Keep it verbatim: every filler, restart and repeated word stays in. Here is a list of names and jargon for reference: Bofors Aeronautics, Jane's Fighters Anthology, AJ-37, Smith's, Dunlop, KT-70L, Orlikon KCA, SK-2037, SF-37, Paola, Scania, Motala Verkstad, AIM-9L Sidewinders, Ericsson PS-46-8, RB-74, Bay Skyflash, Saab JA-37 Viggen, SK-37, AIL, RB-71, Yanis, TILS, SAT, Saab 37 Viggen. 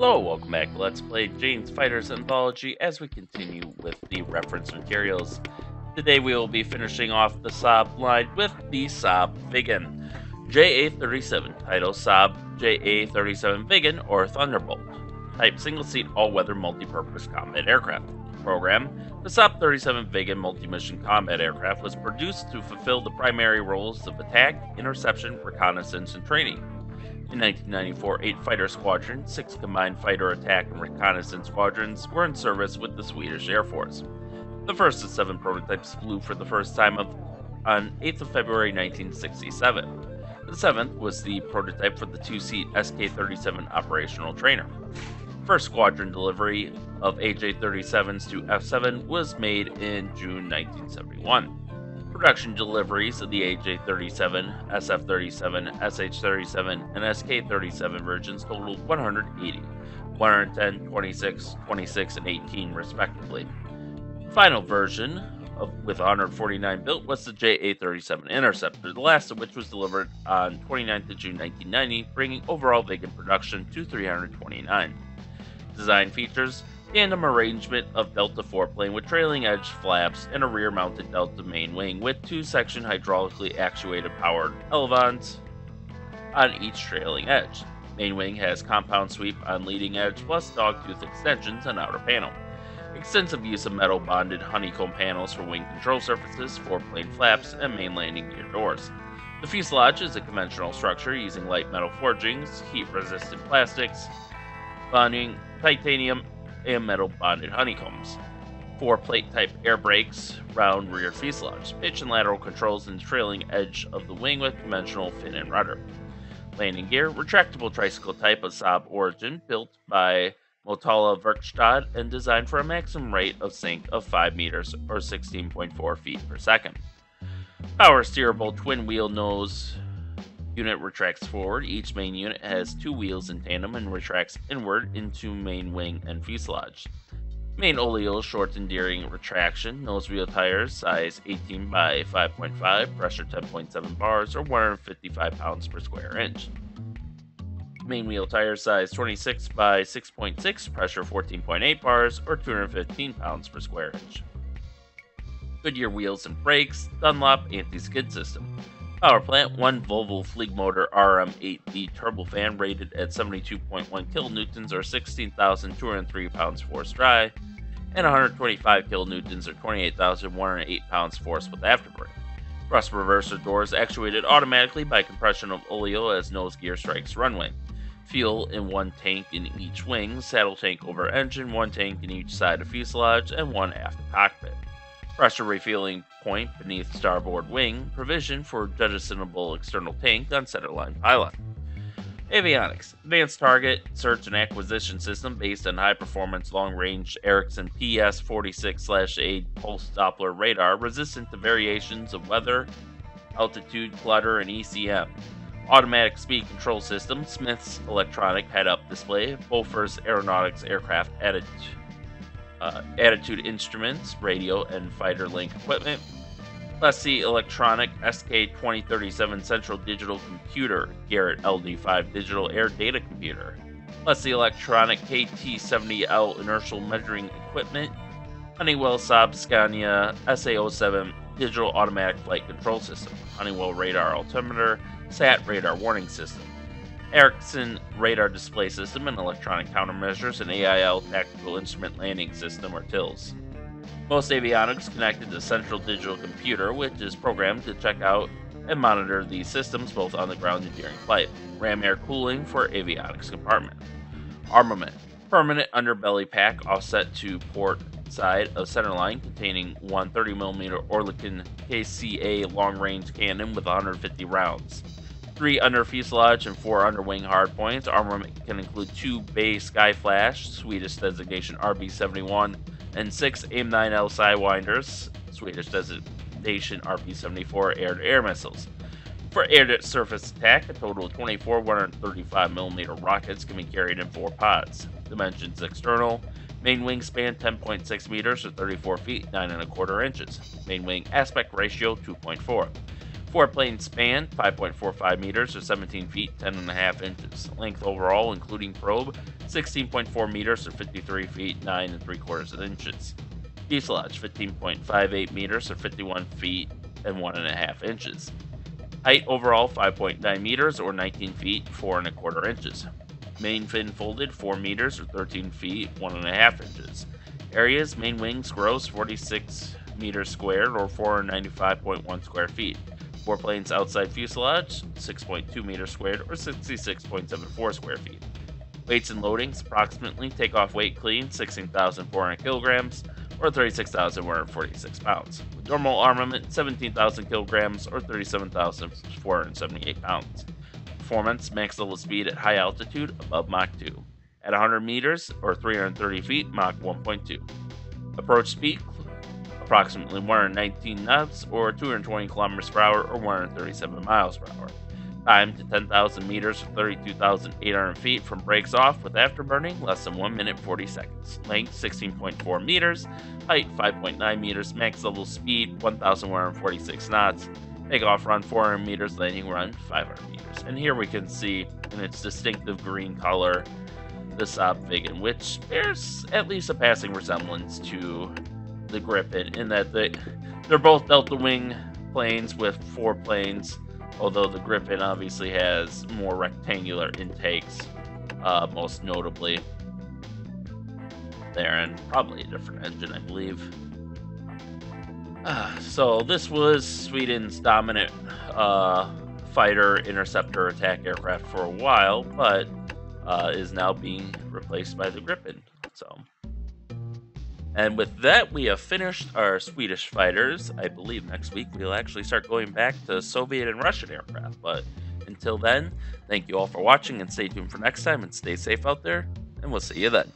Hello, welcome back. Let's play Jane's Fighters Anthology as we continue with the reference materials. Today we will be finishing off the Saab line with the Saab Viggen. J A thirty-seven, title Saab J A thirty-seven Viggen or Thunderbolt. Type single-seat all-weather multi-purpose combat aircraft. Program. The Saab thirty-seven Viggen multi-mission combat aircraft was produced to fulfill the primary roles of attack, interception, reconnaissance, and training. In nineteen ninety-four, eight fighter squadrons, six combined fighter attack and reconnaissance squadrons were in service with the Swedish Air Force. The first of seven prototypes flew for the first time of, on eighth of February nineteen sixty-seven. The seventh was the prototype for the two-seat S K thirty-seven operational trainer. First squadron delivery of A J thirty-sevens to F seven was made in June nineteen seventy-one. Production deliveries of the A J thirty-seven, S F thirty-seven, S H thirty-seven, and S K thirty-seven versions totaled one hundred eighty, one hundred ten, twenty-six, twenty-six, and eighteen respectively. The final version, of, with one hundred forty-nine built, was the J A thirty-seven Interceptor, the last of which was delivered on twenty-ninth of June nineteen ninety, bringing overall Viggen production to three hundred twenty-nine. Design features: tandem arrangement of delta foreplane with trailing edge flaps and a rear-mounted delta main wing with two-section hydraulically actuated powered elevons on each trailing edge. Main wing has compound sweep on leading edge plus dogtooth extensions on outer panel. Extensive use of metal-bonded honeycomb panels for wing control surfaces, foreplane flaps, and main landing gear doors. The fuselage is a conventional structure using light metal forgings, heat-resistant plastics, bonding titanium, and metal-bonded honeycombs. Four plate-type air brakes, round rear fuselage, pitch and lateral controls in the trailing edge of the wing with conventional fin and rudder. Landing gear, retractable tricycle type of Saab origin, built by Motala Verkstad and designed for a maximum rate of sink of five meters or sixteen point four feet per second. Power steerable twin-wheel nose unit retracts forward. Each main unit has two wheels in tandem and retracts inward into main wing and fuselage. Main oleoles shortened during retraction. Nose wheel tires size eighteen by five point five, pressure ten point seven bars or one hundred fifty-five pounds per square inch. Main wheel tires size twenty-six by six point six, pressure fourteen point eight bars or two hundred fifteen pounds per square inch. Goodyear wheels and brakes. Dunlop anti-skid system. Power plant, one Volvo Flygmotor R M eight B turbofan rated at seventy-two point one kilonewtons or sixteen thousand two hundred three pounds force dry, and one hundred twenty-five kilonewtons or twenty-eight thousand one hundred eight pounds force with afterbrake. Thrust reverser doors actuated automatically by compression of oleo as nose gear strikes runway. Fuel in one tank in each wing, saddle tank over engine, one tank in each side of fuselage, and one aft cockpit. Pressure refueling point beneath starboard wing, provision for jettisonable external tank on centerline pylon. Avionics, advanced target search and acquisition system based on high-performance long-range Ericsson P S forty-six dash eight pulse Doppler radar resistant to variations of weather, altitude, clutter, and E C M. Automatic speed control system, Smith's electronic head-up display, Bofors Aeronautics aircraft added. Uh, attitude instruments, radio, and fighter link equipment. Class C electronic S K twenty thirty-seven central digital computer, Garrett L D five digital air data computer. Class C electronic K T seventy L inertial measuring equipment. Honeywell Saab Scania S A oh seven digital automatic flight control system. Honeywell radar altimeter, S A T radar warning system. Ericsson radar display system and electronic countermeasures, and A I L tactical instrument landing system or TILS. Most avionics connected to central digital computer, which is programmed to check out and monitor these systems both on the ground and during flight. Ram air cooling for avionics compartment. Armament, permanent underbelly pack offset to port side of centerline containing one thirty millimeter Orlikon K C A long range cannon with one hundred fifty rounds. Three under fuselage and four underwing hardpoints. Armament can include two Bay Skyflash, Swedish designation R B seventy-one, and six A I M nine L Sidewinders, Swedish designation R B seventy-four air-to-air missiles. For air-to-surface attack, a total of twenty-four one hundred thirty-five millimeter rockets can be carried in four pods. Dimensions external. Main wing span ten point six meters or thirty-four feet, nine and a quarter inches. Main wing aspect ratio two point four. Four-plane span, five point four five meters or seventeen feet, ten and a half inches. Length overall, including probe, sixteen point four meters or fifty-three feet, nine and three quarters inches. Fuselage, fifteen point five eight meters or fifty-one feet and one and a half inches. Height overall, five point nine meters or nineteen feet, four and a quarter inches. Main fin folded, four meters or thirteen feet, one and a half inches. Areas, main wings gross, forty-six meters squared or four hundred ninety-five point one square feet. Four planes outside fuselage, six point two meters squared or sixty-six point seven four square feet. Weights and loadings, approximately takeoff weight clean, sixteen thousand four hundred kilograms or thirty-six thousand one hundred forty-six pounds. With normal armament, seventeen thousand kilograms or thirty-seven thousand four hundred seventy-eight pounds. Performance, max level speed at high altitude above Mach two. At one hundred meters or three hundred thirty feet, Mach one point two. Approach speed, approximately one hundred nineteen knots or two hundred twenty kilometers per hour or one hundred thirty-seven miles per hour. Time to ten thousand meters or thirty-two thousand eight hundred feet from brakes off with afterburning, less than one minute forty seconds. Length sixteen point four meters, height five point nine meters, max level speed one thousand one hundred forty-six knots. Takeoff run four hundred meters, landing run five hundred meters. And here we can see in its distinctive green color the Saab Viggen, which bears at least a passing resemblance to the Gripen in that they, they're both delta wing planes with four planes, although the Gripen obviously has more rectangular intakes, uh, most notably there, and probably a different engine, I believe. Uh, so this was Sweden's dominant uh, fighter interceptor attack aircraft for a while, but uh, is now being replaced by the Gripen. So. And with that, we have finished our Swedish fighters. I believe next week we'll actually start going back to Soviet and Russian aircraft. But until then, thank you all for watching and stay tuned for next time and stay safe out there. And we'll see you then.